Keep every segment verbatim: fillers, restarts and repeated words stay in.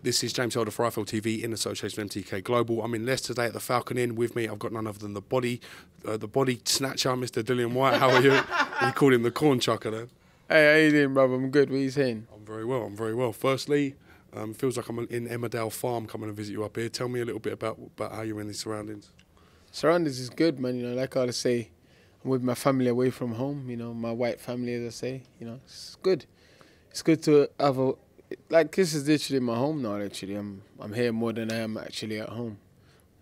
This is James Elder for I F L T V in association with M T K Global. I'm in Leicester today at the Falcon Inn. With me, I've got none other than the body, uh, the body snatcher, Mister Dillian Whyte. How are you? You call him the corn chucker then. Hey, how you doing, brother? I'm good. What are you saying? I'm very well. I'm very well. Firstly, um, feels like I'm in Emmerdale Farm coming to visit you up here. Tell me a little bit about, about how you're in these surroundings. Surroundings is good, man. You know, like I say, I'm with my family away from home. You know, my white family, as I say. You know, it's good. It's good to have a... Like, this is literally my home now, actually. I'm I'm here more than I am actually at home.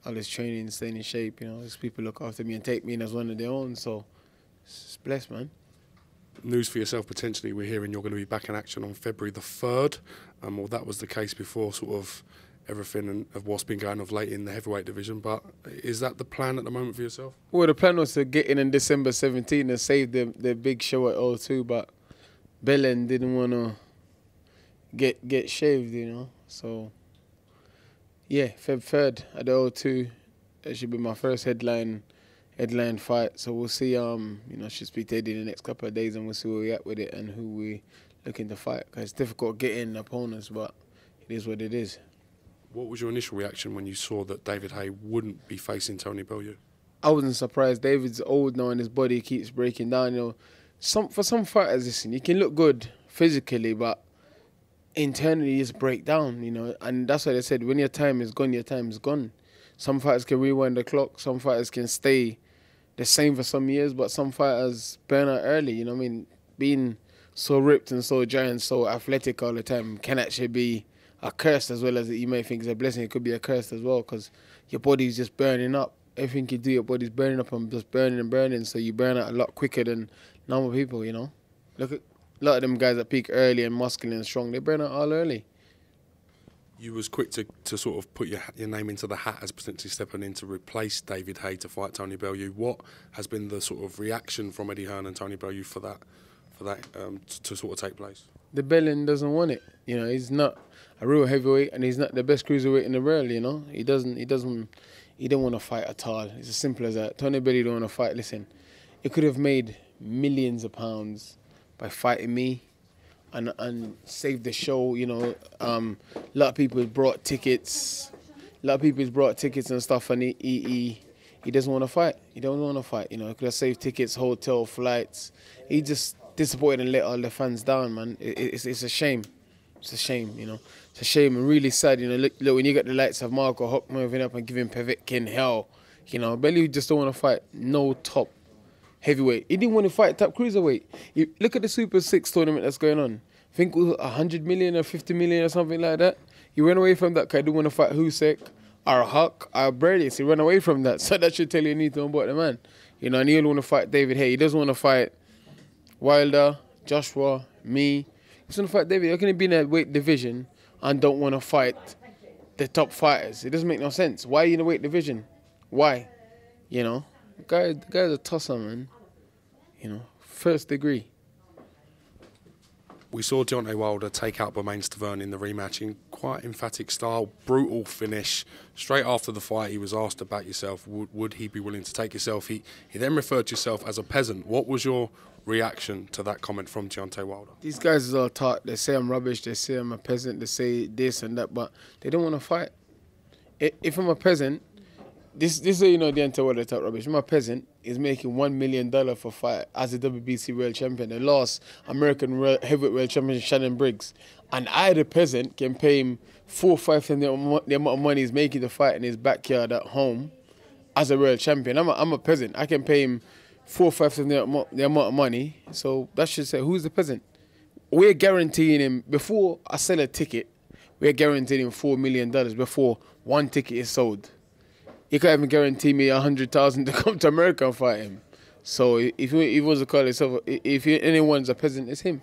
All this training, staying in shape, you know. These people look after me and take me in as one of their own, so it's blessed, man. News for yourself, potentially, we're hearing you're going to be back in action on February the third. Um, well, that was the case before sort of everything and of what's been going of late in the heavyweight division, but is that the plan at the moment for yourself? Well, the plan was to get in on December seventeenth and save the, the big show at O two, but Belen didn't want to get get shaved, you know. So yeah, February third at the O two, that should be my first headline headline fight. So we'll see. Um, you know, should speak to Eddie in the next couple of days, and we'll see where we at with it and who we looking to fight. Cause it's difficult getting opponents, but it is what it is. What was your initial reaction when you saw that David Haye wouldn't be facing Tony Bellew? I wasn't surprised. David's old now, and his body keeps breaking down. You know, some for some fighters, listen, you can look good physically, but internally it's break down, you know, and that's why they said when your time is gone, your time is gone. Some fighters can rewind the clock, some fighters can stay the same for some years, but some fighters burn out early, you know what I mean? Being so ripped and so giant, so athletic all the time can actually be a curse as well as you may think is a blessing. It could be a curse as well because your body's just burning up. Everything you do, your body's burning up and just burning and burning, so you burn out a lot quicker than normal people, you know? Look at... A lot of them guys that peak early and muscular and strong, they burn out all early. You was quick to, to sort of put your your name into the hat as potentially stepping in to replace David Haye to fight Tony Bellew. What has been the sort of reaction from Eddie Hearn and Tony Bellew for that for that um, to, to sort of take place? The Bellin doesn't want it. You know, he's not a real heavyweight and he's not the best cruiserweight in the world. You know, he doesn't he doesn't he don't want to fight at all. It's as simple as that. Tony Bellew don't want to fight. Listen, he could have made millions of pounds by fighting me and and save the show, you know. Um, a lot of people brought tickets. A lot of people brought tickets and stuff, and he he, he doesn't want to fight. He don't want to fight, you know. He could have saved tickets, hotel, flights. He just disappointed and let all the fans down, man. It, it's, it's a shame. It's a shame, you know. It's a shame and really sad, you know. Look, look when you got the likes of Marco Huck moving up and giving Pavlik hell, you know. Bellew just don't want to fight no top heavyweight. He didn't want to fight top cruiserweight. You look at the Super six tournament that's going on. I think it was a hundred million or fifty million or something like that. He ran away from that because he didn't want to fight Husek or Huck or Bredis. He ran away from that. So that should tell you anything about the man. You know, and he only want to fight David Haye. He doesn't want to fight Wilder, Joshua, me. He doesn't want to fight David. How can he be in a weight division and don't want to fight the top fighters? It doesn't make no sense. Why are you in a weight division? Why? You know? The, guy, the guy's a tosser, man. You know, first degree. We saw Deontay Wilder take out Bermane Stiverne in the rematch in quite emphatic style, brutal finish. Straight after the fight, he was asked about yourself. Would, would he be willing to take yourself? He, he then referred to yourself as a peasant. What was your reaction to that comment from Deontay Wilder? These guys are all taught. They say I'm rubbish. They say I'm a peasant. They say this and that, but they don't want to fight. If I'm a peasant... This, this is how you know Deontay Wilder talk rubbish. My peasant is making one million dollar for fight as a W B C world champion. They lost American world, heavyweight world champion Shannon Briggs, and I, the peasant, can pay him four or five times the amount of money he's making to fight in his backyard at home as a world champion. I'm a, I'm a peasant. I can pay him four or five times the amount of money. So that should say who's the peasant. We're guaranteeing him before I sell a ticket. We're guaranteeing him four million dollars before one ticket is sold. He can't even guarantee me a hundred thousand to come to America and fight him. So if he wants to call himself, if anyone's a peasant, it's him.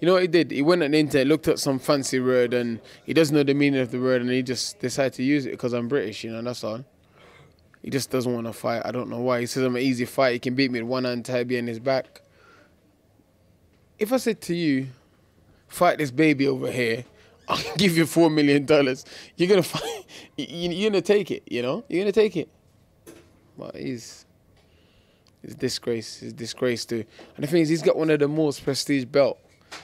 You know what he did? He went on the internet, looked at some fancy word, and he doesn't know the meaning of the word, and he just decided to use it because I'm British, you know, and that's all. He just doesn't want to fight. I don't know why. He says I'm an easy fight. He can beat me with one hand tied behind his back. If I said to you, fight this baby over here, I'll give you four million dollars. You're gonna fight. You're gonna take it. You know. You're gonna take it. But he's, it's disgrace. It's disgrace too. And the thing is, he's got one of the most prestige belts.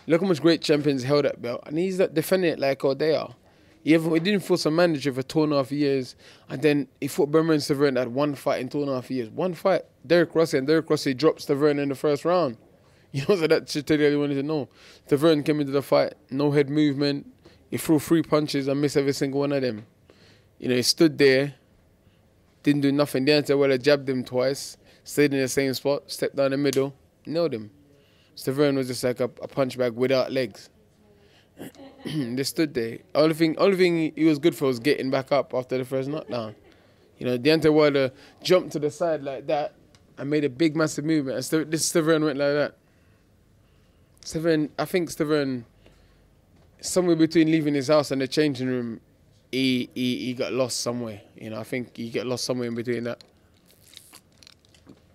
Look how much great champions held that belt, and he's like, defending it like all they are. He, ever, he didn't force a manager for two and a half years, and then he fought Bermane Stiverne at one fight in two and a half years. One fight, Derrick Rossi, and Derrick Rossi dropped Stiverne in the first round. You know, so that should tell you everyone to know. Stiverne came into the fight, no head movement. He threw three punches and missed every single one of them. You know, he stood there, didn't do nothing. Deontay Wilder jabbed him twice, stayed in the same spot, stepped down the middle, nailed him. Stiverne was just like a, a punch bag without legs. They stood there. Only thing, only thing he was good for was getting back up after the first knockdown. You know, Deontay Wilder jumped to the side like that and made a big, massive movement. And St this Stiverne went like that. Stiverne, I think Stiverne, somewhere between leaving his house and the changing room, he, he, he got lost somewhere. You know, I think he got lost somewhere in between that.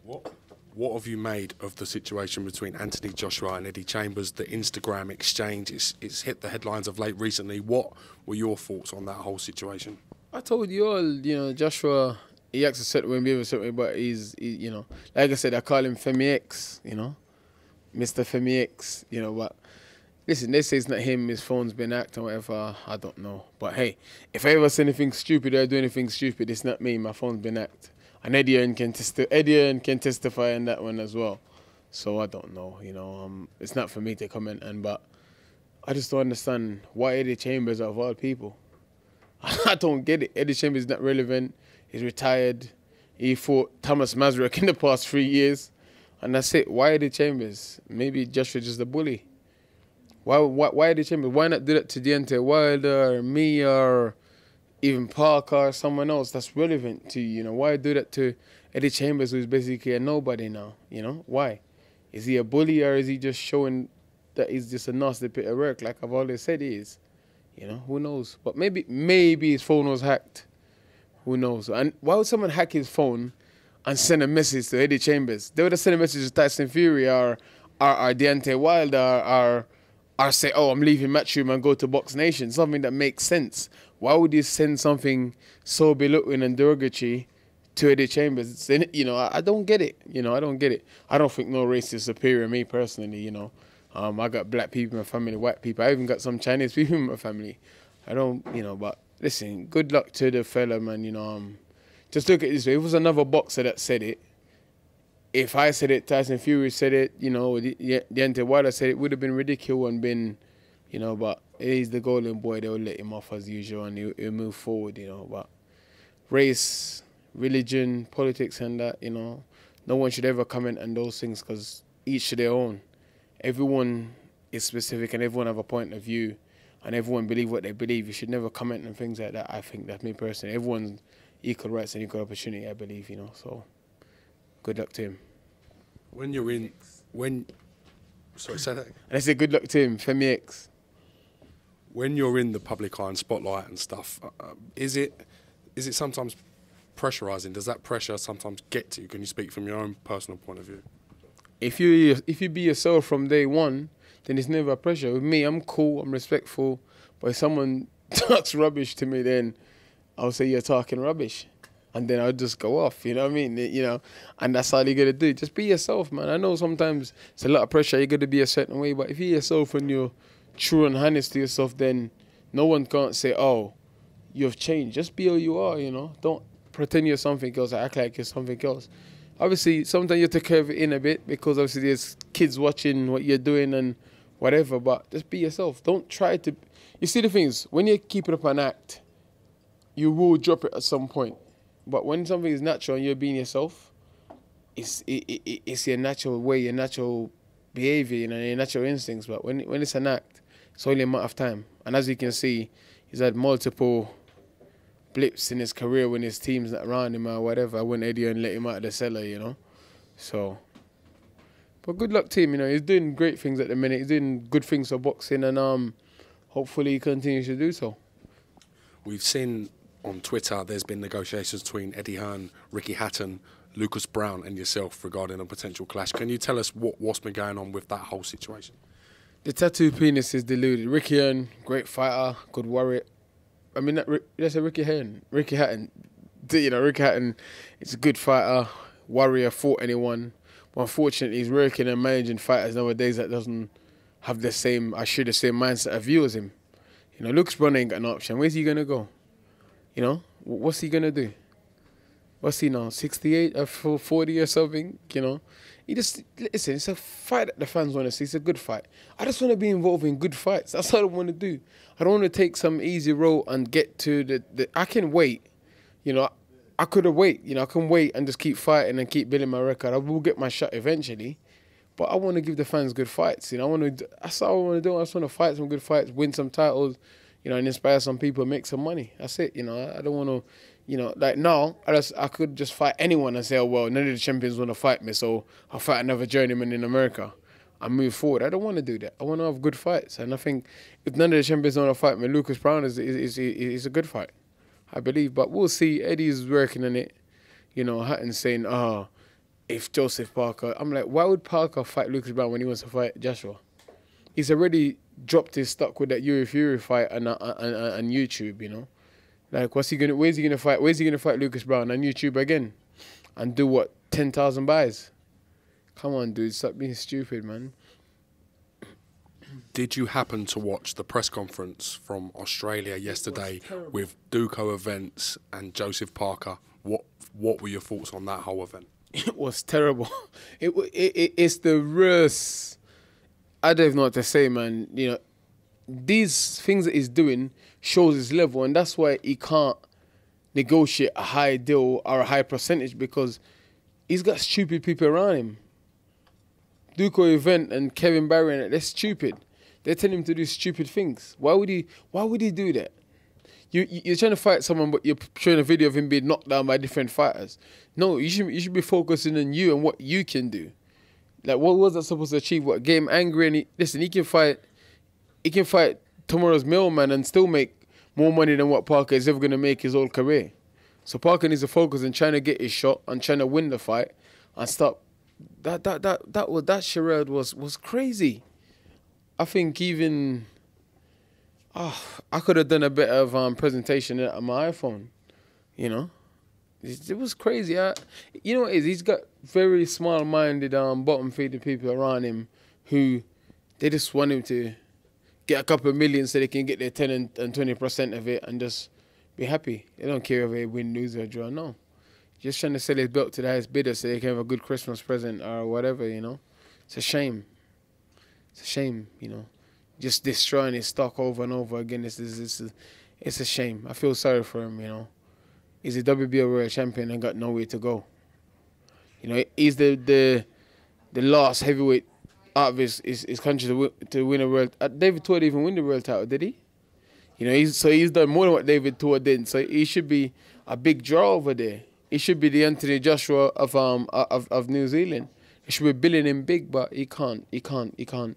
What? What have you made of the situation between Anthony Joshua and Eddie Chambers, the Instagram exchange? It's, it's hit the headlines of late recently. What were your thoughts on that whole situation? I told you all, you know, Joshua, he acts a certain way, behaves a certain way, but he's, he, you know, like I said, I call him Femi X, you know, Mister Femi X, you know, but listen, they say it's not him, his phone's been hacked or whatever, I don't know. But hey, if I ever say anything stupid or I do anything stupid, it's not me, my phone's been hacked. And Eddie Hearn can, testi Eddie Hearn can testify on that one as well. So I don't know, you know, um, it's not for me to comment on, but I just don't understand why Eddie Chambers out of all people. I don't get it. Eddie Chambers is not relevant. He's retired. He fought Thomas Mazurek in the past three years. And that's it. Why Eddie Chambers? Maybe Joshua just a bully. Why, why, why Eddie Chambers? Why not do that to Deontay Wilder or me or even Parker or someone else that's relevant to you, you know? Why do that to Eddie Chambers, who's basically a nobody now, you know? Why? Is he a bully or is he just showing that he's just a nasty bit of work like I've always said he is? You know, who knows? But maybe maybe his phone was hacked. Who knows? And why would someone hack his phone and send a message to Eddie Chambers? They would have sent a message to Tyson Fury or, or, or Deontay Wilder or, or say, oh, I'm leaving Matchroom and go to Box Nation, something that makes sense. Why would you send something so belittling and derogatory to Eddie Chambers? You know, I don't get it. You know, I don't get it. I don't think no race is superior to me personally, you know. Um, I got black people in my family, white people. I even got some Chinese people in my family. I don't, you know, but listen, good luck to the fella, man, you know. Um, just look at it this way. If it was another boxer that said it, if I said it, Tyson Fury said it, you know, Deontay Wilder said it, it would have been ridiculous and been, you know, but he's the golden boy. They'll let him off as usual and he'll, he'll move forward, you know. But race, religion, politics and that, you know, no one should ever comment on those things because each to their own. Everyone is specific and everyone have a point of view and everyone believe what they believe. You should never comment on things like that, I think. That's me personally. Everyone's equal rights and equal opportunity, I believe, you know. So good luck to him. When you're in... when Sorry, say that. And I say good luck to him, Femi X. When you're in the public eye and spotlight and stuff, uh, is it is it sometimes pressurising? Does that pressure sometimes get to you? Can you speak from your own personal point of view? If you if you be yourself from day one, then it's never a pressure. With me, I'm cool, I'm respectful, but if someone talks rubbish to me, then I'll say you're talking rubbish, and then I'll just go off. You know what I mean? You know, and that's all you gotta do. Just be yourself, man. I know sometimes it's a lot of pressure. You gotta be a certain way, but if you're yourself and you're true and honest to yourself, then no one can't say, oh, you've changed. Just be who you are, you know. Don't pretend you're something else or act like you're something else. Obviously, sometimes you have to curve it in a bit because obviously there's kids watching what you're doing and whatever, but just be yourself. Don't try to... You see, the thing is, when you keep it up an act, you will drop it at some point. But when something is natural and you're being yourself, it's, it, it, it's your natural way, your natural behavior, you know, your natural instincts. But when, when it's an act, it's only a matter of time. And as you can see, he's had multiple blips in his career when his team's not around him or whatever. When Eddie Hearn let him out of the cellar, you know. So, but good luck to him, you know. He's doing great things at the minute. He's doing good things for boxing and um, hopefully he continues to do so. We've seen on Twitter there's been negotiations between Eddie Hearn, Ricky Hatton, Lucas Brown and yourself regarding a potential clash. Can you tell us what, what's been going on with that whole situation? The tattoo penis is deluded. Ricky Hearn, great fighter, could worry. I mean, that, that's a Ricky Hearn. Ricky Hatton, you know, Ricky Hatton is a good fighter, warrior, fought anyone. But unfortunately, he's working and managing fighters nowadays that doesn't have the same, I should have said, mindset of view as him. You know, Luke's running an option. Where's he going to go? You know, what's he going to do? What's he now, sixty-eight or forty or something? You know, he just, listen, it's a fight that the fans want to see. It's a good fight. I just want to be involved in good fights. That's all I want to do. I don't want to take some easy road and get to the, the I can wait. You know, I, I could have wait. You know, I can wait and just keep fighting and keep building my record. I will get my shot eventually. But I want to give the fans good fights. You know, I want to, that's all I want to do. I just want to fight some good fights, win some titles, you know, and inspire some people, make some money. That's it. You know, I don't want to, you know, like now, I, just, I could just fight anyone and say, oh, well, none of the champions want to fight me, so I'll fight another journeyman in America and move forward. I don't want to do that. I want to have good fights. And I think if none of the champions want to fight me, Lucas Brown is, is, is, is a good fight, I believe. But we'll see. Eddie's working on it. You know, Hutton's saying, oh, if Joseph Parker, I'm like, why would Parker fight Lucas Brown when he wants to fight Joshua? He's already dropped his stock with that Uri Fury fight on, on, on, on YouTube, you know. Like, what's he gonna? Where's he gonna fight? Where's he gonna fight Lucas Brown on YouTube again, and do what? Ten thousand buys? Come on, dude, stop being stupid, man. Did you happen to watch the press conference from Australia yesterday with Duco Events and Joseph Parker? What What were your thoughts on that whole event? It was terrible. It, it, it it's the worst. I don't know what to say, man. You know, these things that he's doing shows his level, and that's why he can't negotiate a high deal or a high percentage, because he's got stupid people around him. Duco Event and Kevin Barron, they're stupid. They tell him to do stupid things. Why would he? Why would he do that? You, you're trying to fight someone, but you're showing a video of him being knocked down by different fighters. No, you should, you should be focusing on you and what you can do. Like, what was that supposed to achieve? What, game angry? And he, listen, he can fight, he can fight tomorrow's mailman and still make more money than what Parker is ever going to make his whole career. So Parker needs to focus on trying to get his shot and trying to win the fight and stop. That that that that was that charade was was crazy. I think even. Oh, I could have done a bit of um, presentation on my iPhone, you know. It, it was crazy. I, you know what it is? He's got very small-minded, um, bottom-feeding people around him who they just want him to get a couple of million so they can get their ten and twenty percent of it and just be happy. They don't care if they win, lose, or draw, no. Just trying to sell his belt to the highest bidder so they can have a good Christmas present or whatever, you know. It's a shame. It's a shame, you know. Just destroying his stock over and over again. It's, it's, it's, it's a shame. I feel sorry for him, you know. He's a W B O world champion and got nowhere to go. You know, he's the the, the last heavyweight out of his, his, his country to win, to win a world. Uh, David Tua didn't even win the world title, did he? You know, he's, so he's done more than what David Tua did. So he should be a big draw over there. He should be the Anthony Joshua of um of, of New Zealand. He should be billing him big, but he can't. He can't. He can't.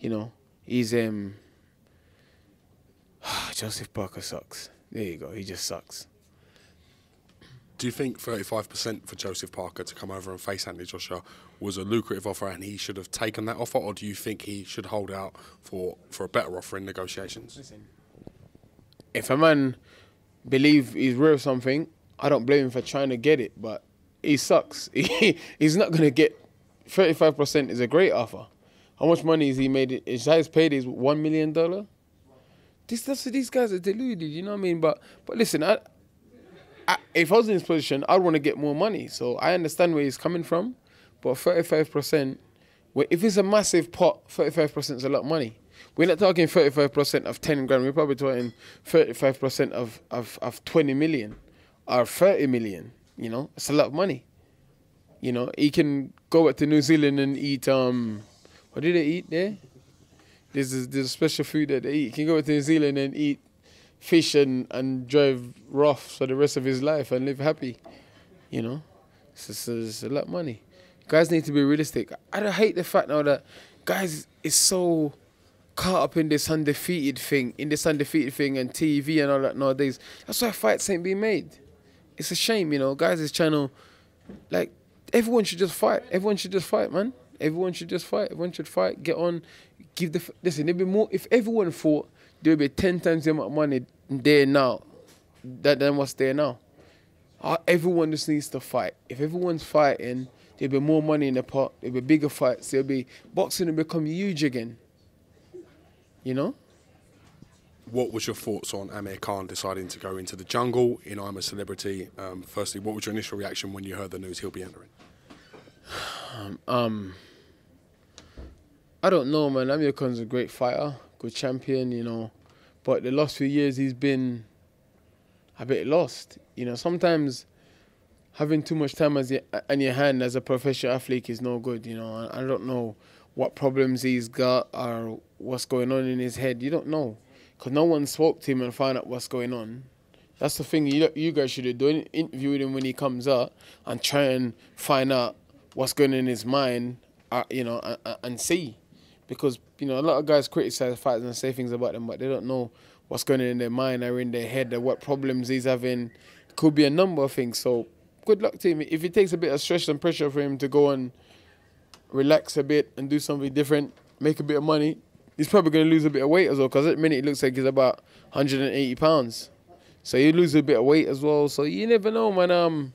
You know. He's, um, Joseph Parker sucks. There you go, he just sucks. Do you think thirty-five percent for Joseph Parker to come over and face Anthony Joshua was a lucrative offer and he should have taken that offer, or do you think he should hold out for, for a better offer in negotiations? Listen, if a man believes he's worth something, I don't blame him for trying to get it, but he sucks. He's not going to get, thirty-five percent is a great offer. How much money has he made? His highest paid is one million dollars. This, that's, these guys are deluded, you know what I mean? But but listen, I, I, if I was in his position, I'd want to get more money. So I understand where he's coming from. But thirty-five percent, well, if it's a massive pot, thirty-five percent is a lot of money. We're not talking thirty-five percent of ten grand. We're probably talking thirty-five percent of, of, of twenty million or thirty million. You know, it's a lot of money. You know, he can go back to New Zealand and eat... um. What do they eat there? There's a, there's a special food that they eat. He can go to New Zealand and eat fish and, and drive rough for the rest of his life and live happy, you know? It's, it's, it's a lot of money. Guys need to be realistic. I don't hate the fact now that guys is so caught up in this undefeated thing, in this undefeated thing and T V and all that nowadays. That's why fights ain't being made. It's a shame, you know? Guys is trying to, like, everyone should just fight. Everyone should just fight, man. Everyone should just fight. Everyone should fight. Get on. Give the listen. There'd be more. If everyone fought, there'd be ten times the amount of money there now, that than what's there now. Uh, everyone just needs to fight. If everyone's fighting, there'd be more money in the pot. There'd be bigger fights. There'd be boxing will become huge again. You know. What was your thoughts on Amir Khan deciding to go into the jungle in I'm a Celebrity? Um, firstly, what was your initial reaction when you heard the news he'll be entering? Um, um, I don't know, man. Amir Khan's a great fighter, good champion, you know. But the last few years, he's been a bit lost. You know, sometimes having too much time as your, in your hand as a professional athlete is no good, you know. I don't know what problems he's got or what's going on in his head. You don't know. Because no one spoke to him and found out what's going on. That's the thing you, you guys should do. Interview him when he comes out and try and find out what's going on in his mind, uh, you know, and, and see. Because, you know, a lot of guys criticize fighters and say things about them, but they don't know what's going on in their mind or in their head or what problems he's having. Could be a number of things. So good luck to him. If it takes a bit of stress and pressure for him to go and relax a bit and do something different, make a bit of money, he's probably going to lose a bit of weight as well, because at the minute it looks like he's about one hundred eighty pounds. So he'll lose a bit of weight as well. So you never know, man. Um,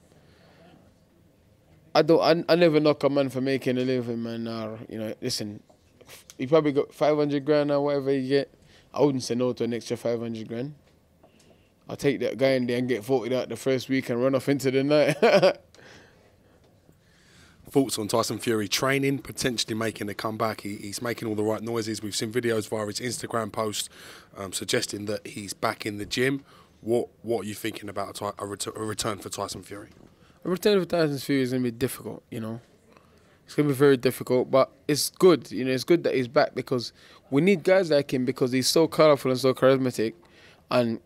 I don't. I, I never knock a man for making a living, man. Uh, you know, listen, he probably got five hundred grand or whatever you get. I wouldn't say no to an extra five hundred grand. I'll take that guy in there and get voted out the first week and run off into the night. Thoughts on Tyson Fury training, potentially making a comeback? He, he's making all the right noises. We've seen videos via his Instagram post um, suggesting that he's back in the gym. What What are you thinking about a, a, ret a return for Tyson Fury? A return for Tyson Fury is going to be difficult, you know. It's going to be very difficult, but it's good. You know, it's good that he's back, because we need guys like him, because he's so colourful and so charismatic, and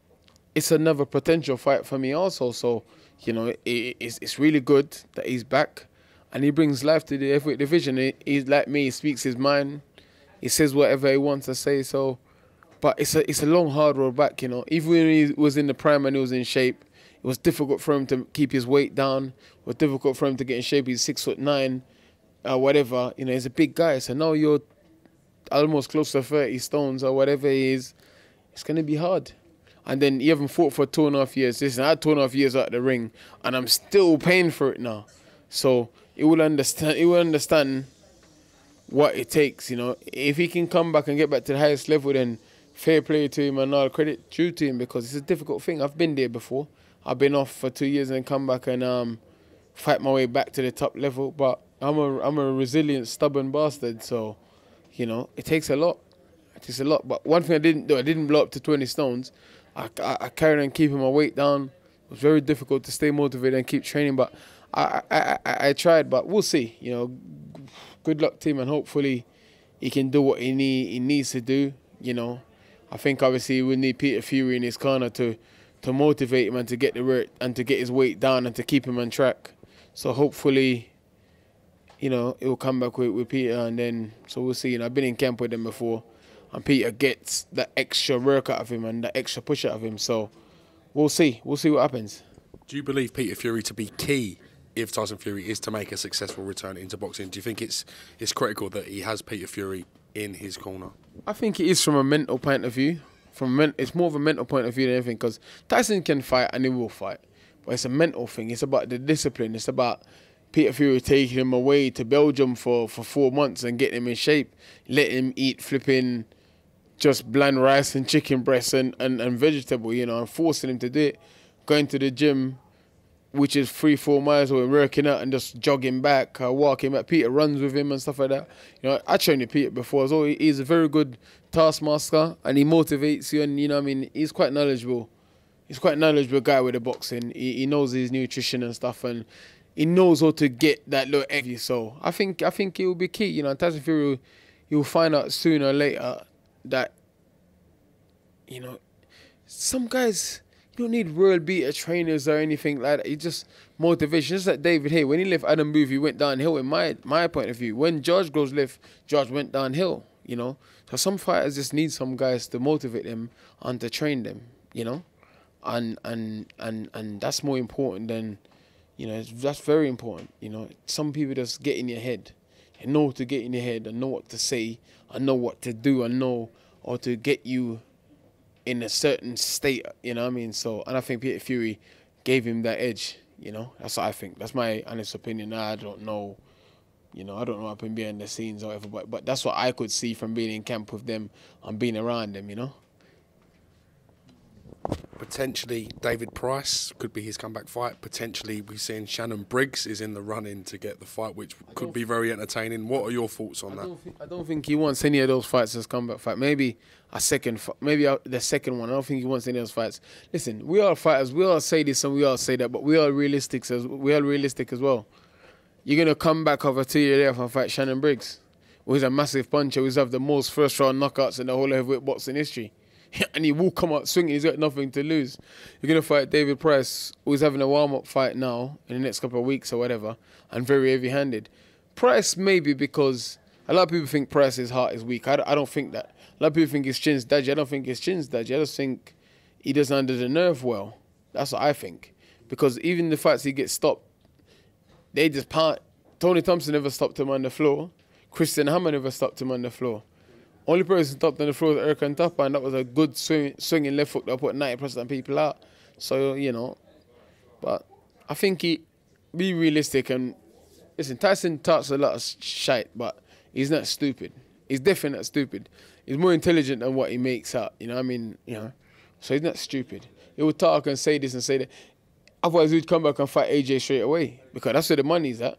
it's another potential fight for me also. So, you know, it, it's, it's really good that he's back. And he brings life to the heavyweight division. He, he's like me. He speaks his mind. He says whatever he wants to say. So, but it's a it's a long, hard road back. You know, even when he was in the prime and he was in shape, it was difficult for him to keep his weight down. It was difficult for him to get in shape. He's six foot nine, uh, whatever. You know, he's a big guy. So now you're almost close to thirty stones or whatever he is. It's gonna be hard. And then you haven't fought for two and a half years. Listen, I had two and a half years out of the ring, and I'm still paying for it now. So he will understand. He will understand what it takes, you know. If he can come back and get back to the highest level, then fair play to him and all credit due to him, because it's a difficult thing. I've been there before. I've been off for two years and come back and um, fight my way back to the top level. But I'm a I'm a resilient, stubborn bastard. So, you know, it takes a lot. It takes a lot. But one thing I didn't do, I didn't blow up to twenty stones. I I, I carried on keeping my weight down. It was very difficult to stay motivated and keep training, but I, I, I, I tried, but we'll see. You know, good luck to him, and hopefully he can do what he, need, he needs to do, you know. I think obviously we need Peter Fury in his corner to, to motivate him and to get the work and to get his weight down and to keep him on track. So hopefully, you know, it will come back with, with Peter, and then, so we'll see. You know, I've been in camp with him before, and Peter gets that extra work out of him and that extra push out of him. So we'll see. We'll see what happens. Do you believe Peter Fury to be key if Tyson Fury is to make a successful return into boxing? Do you think it's it's critical that he has Peter Fury in his corner? I think it is from a mental point of view. From men, it's more of a mental point of view than anything, because Tyson can fight and he will fight, but it's a mental thing. It's about the discipline. It's about Peter Fury taking him away to Belgium for, for four months and getting him in shape, letting him eat flipping just bland rice and chicken breasts and, and, and vegetable, you know, and forcing him to do it, going to the gym, which is three, four miles away, working out and just jogging back, uh, walking back. Peter runs with him and stuff like that. You know, I trained with Peter before, so he's a very good taskmaster and he motivates you, and, you know, I mean, he's quite knowledgeable. He's quite a knowledgeable guy with the boxing. He, he knows his nutrition and stuff, and he knows how to get that little edge. So I think I think it will be key. You know, Tyson Fury, you'll find out sooner or later that, you know, some guys, you don't need world beater trainers or anything like that. It's just motivation. Just like David Haye. When he left Adam Booth, he went downhill in my my point of view. When George Groves left, George went downhill, you know. So some fighters just need some guys to motivate them and to train them, you know. And and and, and that's more important than, you know, it's, that's very important, you know. Some people just get in your head. They know what to get in your head and know what to say and know what to do and know how to get you in a certain state, you know what I mean? So, and I think Peter Fury gave him that edge, you know? That's what I think. That's my honest opinion. I don't know, you know, I don't know what happened behind the scenes or whatever, but, but that's what I could see from being in camp with them and being around them, you know? Potentially David Price could be his comeback fight. Potentially we've seen Shannon Briggs is in the running to get the fight, which could be very entertaining. What are your thoughts on I that? Don't think, I don't think he wants any of those fights as comeback fight. Maybe a second, maybe the second one. I don't think he wants any of those fights. Listen, we are fighters. We all say this and we all say that, but we are realistic as we are realistic as well. You're gonna come back over two years later and fight Shannon Briggs, who's a massive puncher, who's have the most first round knockouts in the whole heavyweight boxing history. And he will come out swinging. He's got nothing to lose. You're going to fight David Price, who's having a warm-up fight now in the next couple of weeks or whatever, and very heavy-handed. Price maybe because a lot of people think Price's heart is weak. I don't think that. A lot of people think his chin's dodgy. I don't think his chin's dodgy. I just think he doesn't under the nerve well. That's what I think. Because even the fights he gets stopped, they just pound. Tony Thompson never stopped him on the floor. Christian Hammer never stopped him on the floor. Only person stopped on the floor was Eric and Tapa, and that was a good swing, swinging left foot that put ninety percent of people out. So, you know, but I think he, be realistic and, listen, Tyson talks a lot of shite, but he's not stupid. He's definitely not stupid. He's more intelligent than what he makes out, you know what I mean? You know, so he's not stupid. He would talk and say this and say that. Otherwise, he'd come back and fight A J straight away, because that's where the money's at,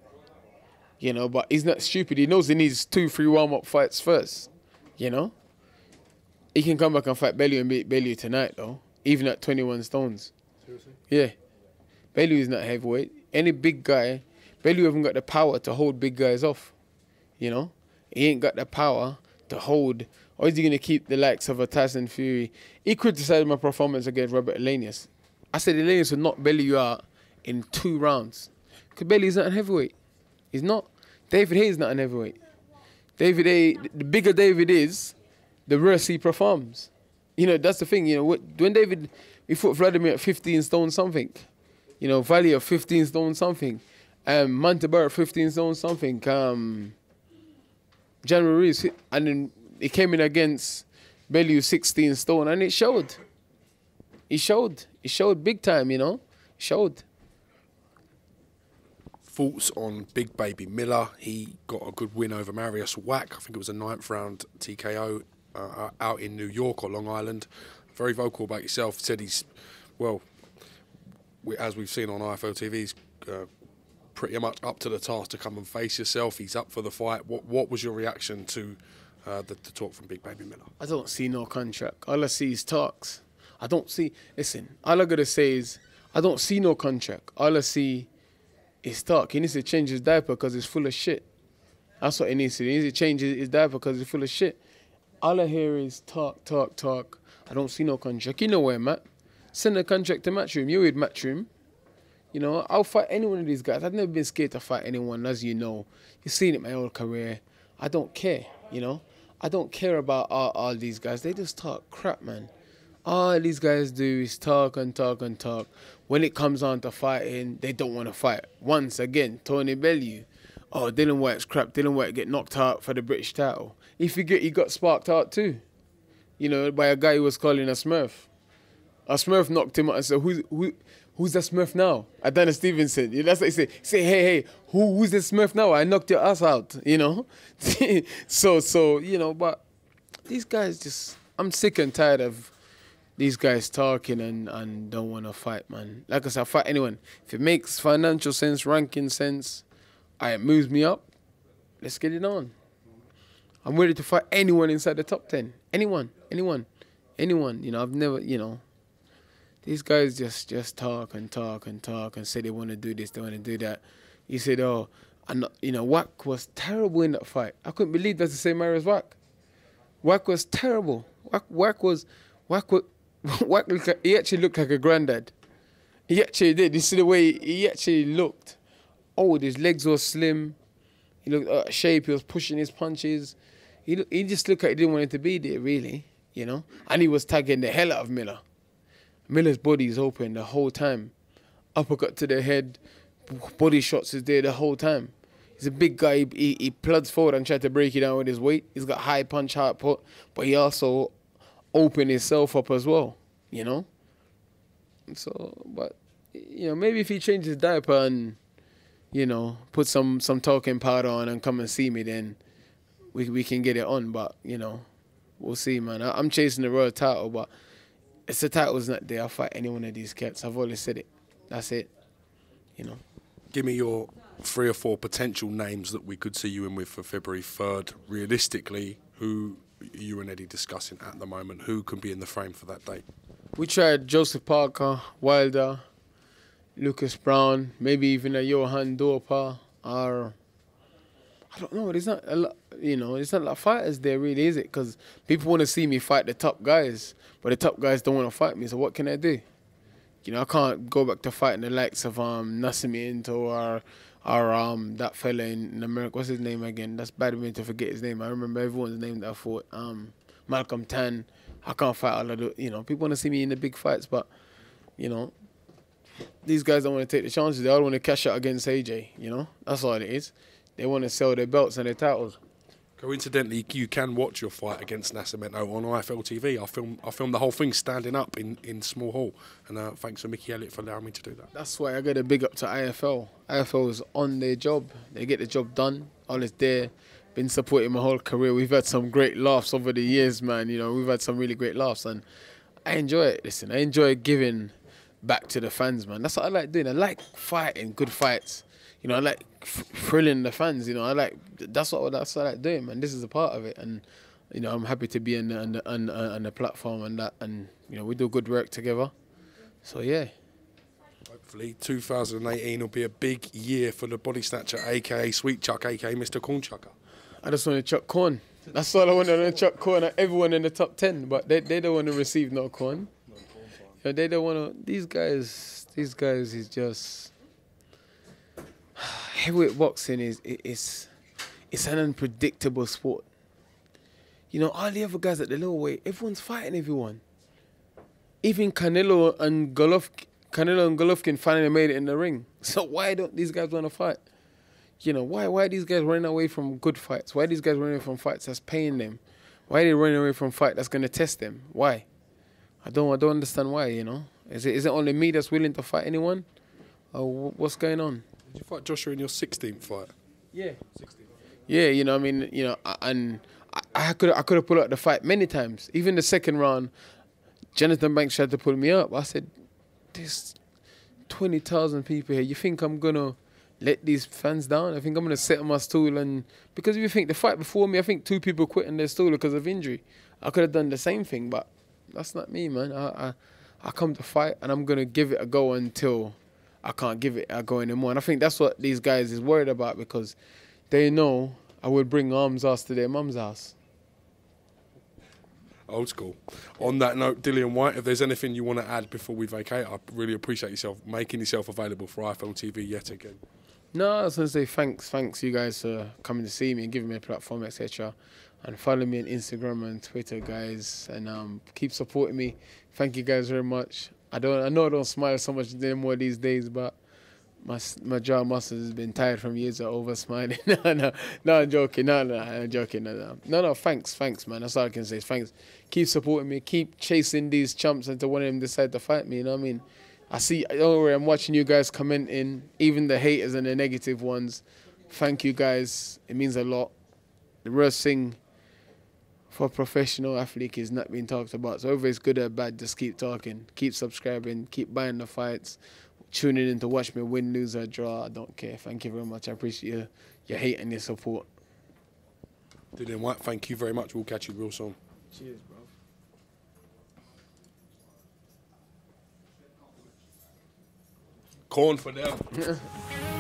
you know, but he's not stupid. He knows he needs two, three warm-up fights first. You know, he can come back and fight Bellew and beat Bellew tonight, though, even at twenty-one stones. Seriously? Yeah. Bellew is not heavyweight. Any big guy, Bellew haven't got the power to hold big guys off, you know. He ain't got the power to hold, or is he going to keep the likes of a Tyson Fury? He criticised my performance against Robert Elanius. I said Elanius would knock Bellew out in two rounds. Because Bellew's not a heavyweight. He's not. David Haye is not a heavyweight. David Haye, the bigger David is, the worse he performs. You know, that's the thing. You know, when David, we fought Vladimir at fifteen stone something. You know, Valley at fifteen stone something. Um, Montebar at fifteen stone something. Um, John Ruiz, and then he came in against Bellew sixteen stone, and it showed. He showed. He showed big time, you know. It showed. Thoughts on Big Baby Miller? He got a good win over Mariusz Wach. I think it was a ninth round T K O uh, out in New York or Long Island. Very vocal about himself. Said he's, well, we, as we've seen on I F L T V, he's uh, pretty much up to the task to come and face yourself. He's up for the fight. What, what was your reaction to uh, the, the talk from Big Baby Miller? I don't see no contract. All I see is talks. I don't see, listen, all I got to say is I don't see no contract. All I see... It's dark. He needs to change his diaper because it's full of shit. That's what he needs to do. He needs to change his diaper because it's full of shit. All I hear is talk, talk, talk. I don't see no contract. You know where, Matt. Send a contract to Matchroom. You would Matchroom. You know, I'll fight any one of these guys. I've never been scared to fight anyone, as you know. You've seen it my whole career. I don't care, you know. I don't care about all, all these guys. They just talk crap, man. All these guys do is talk and talk and talk. When it comes on to fighting, they don't want to fight. Once again, Tony Bellew. Oh, Dillian Whyte's crap. Dillian Whyte get knocked out for the British title. He forget he got sparked out too. You know, by a guy who was calling a Smurf. A Smurf knocked him out and said, who's, who, who's that Smurf now? Adonis Stevenson. Yeah, that's what he said. He said, hey, hey, who, who's that Smurf now? I knocked your ass out, you know? so, so, you know, but these guys just, I'm sick and tired of these guys talking and, and don't want to fight, man. Like I said, I'll fight anyone. If it makes financial sense, ranking sense, and it moves me up, let's get it on. I'm ready to fight anyone inside the top ten. Anyone, anyone, anyone. You know, I've never, you know. These guys just, just talk and talk and talk and say they want to do this, they want to do that. You said, oh, I'm not, you know, Wach was terrible in that fight. I couldn't believe that's the same Mariusz Wach. Wach was terrible. Wach, Wach was, Wach was, Wach looked like, he actually looked like a granddad. He actually did. You see the way he, he actually looked. Old, his legs were slim. He looked out of shape. He was pushing his punches. He look, he just looked like he didn't want it to be there, really. You know, and he was tagging the hell out of Miller. Miller's body's open the whole time. Uppercut to the head. Body shots is there the whole time. He's a big guy. He, he, he plugs forward and tries to break you down with his weight. He's got high punch, hard put, but he also open himself up as well, you know? So, but, you know, maybe if he changes his diaper and, you know, put some, some talking powder on and come and see me, then we we can get it on. But, you know, we'll see, man. I, I'm chasing the world title, but It's the title's not there. I'll fight any one of these cats. I've always said it. That's it. You know. Give me your three or four potential names that we could see you in with for February third. Realistically, who are you and Eddie discussing at the moment? Who can be in the frame for that date? We tried Joseph Parker, Wilder, Lucas Brown, maybe even a Johan Dorpa, or I don't know. There's not a lot, you know. There's not a lot of fighters there, really, is it? Because people want to see me fight the top guys, but the top guys don't want to fight me. So what can I do? You know, I can't go back to fighting the likes of um Nascimento or or um that fella in, in America. What's his name again? That's bad of me to forget his name. I remember everyone's name that I fought. Um, Malcolm Tan. I can't fight all of the, you know, people want to see me in the big fights, but, you know, these guys don't want to take the chances. They all want to cash out against A J, you know? That's all it is. They want to sell their belts and their titles. Coincidentally, you can watch your fight against Nascimento on I F L T V. I filmed, I filmed the whole thing standing up in, in Small Hall, and uh, thanks to Mickey Elliott for allowing me to do that. That's why I got a big up to I F L. I F L is on their job. They get the job done. All is there. Been supporting my whole career. We've had some great laughs over the years, man. You know, we've had some really great laughs, and I enjoy it. Listen, I enjoy giving back to the fans, man. That's what I like doing. I like fighting good fights. You know, I like thrilling the fans. You know, I like that's what that's what I like doing, man. This is a part of it, and you know, I'm happy to be on the on the, on the, on the platform and that, and you know, we do good work together. So yeah. Hopefully, two thousand eighteen will be a big year for the Body Snatcher, aka Sweet Chuck, aka Mister Cornchucker. I just want to chuck corn. That's all I want to chuck corn at everyone in the top ten, but they, they don't want to receive no corn. No corn you know, they don't want to. These guys, these guys is just heavyweight boxing is it, it's it's an unpredictable sport. You know, all the other guys at the lower weight, everyone's fighting everyone. Even Canelo and Golovkin, Canelo and Golovkin finally made it in the ring. So why don't these guys want to fight? You know, why, why are these guys running away from good fights? Why are these guys running away from fights that's paying them? Why are they running away from fights that's going to test them? Why? I don't I don't understand why, you know. Is it, is it only me that's willing to fight anyone? Or what's going on? Did you fight Joshua in your sixteenth fight? Yeah. sixteenth. Yeah, you know, I mean, you know, and I, I could I could have pulled out the fight many times. Even the second round, Jonathan Banks tried to pull me up. I said, there's twenty thousand people here. You think I'm going to let these fans down? I think I'm going to sit on my stool, and because if you think the fight before me, I think two people quit on their stool because of injury. I could have done the same thing, but that's not me, man. I I, I come to fight, and I'm going to give it a go until I can't give it a go anymore. And I think that's what these guys is worried about, because they know I would bring arms house to their mum's house. Old school. On that note, Dillian Whyte, if there's anything you want to add before we vacate, I really appreciate yourself making yourself available for I F L T V yet again. No, I was going to say thanks, thanks you guys for coming to see me and giving me a platform, et cetera. And follow me on Instagram and Twitter, guys, and um, keep supporting me. Thank you guys very much. I don't, I know I don't smile so much anymore these days, but my my jaw muscles has been tired from years of over smiling. no, no, no, I'm joking. No, no, I'm joking. No, no, no, no. Thanks, thanks, man. That's all I can say. Thanks. Keep supporting me. Keep chasing these chumps until one of them decide to fight me. You know what I mean? I see, don't worry, I'm watching you guys commenting, even the haters and the negative ones. Thank you guys, it means a lot. The worst thing for a professional athlete is not being talked about. So whether it's good or bad, just keep talking, keep subscribing, keep buying the fights, tuning in to watch me win, lose or draw, I don't care. Thank you very much, I appreciate your, your hate and your support. Dillian Whyte, thank you very much, we'll catch you real soon. Cheers, bro. Corn for them.